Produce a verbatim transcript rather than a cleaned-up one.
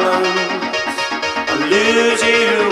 silence, I lose you.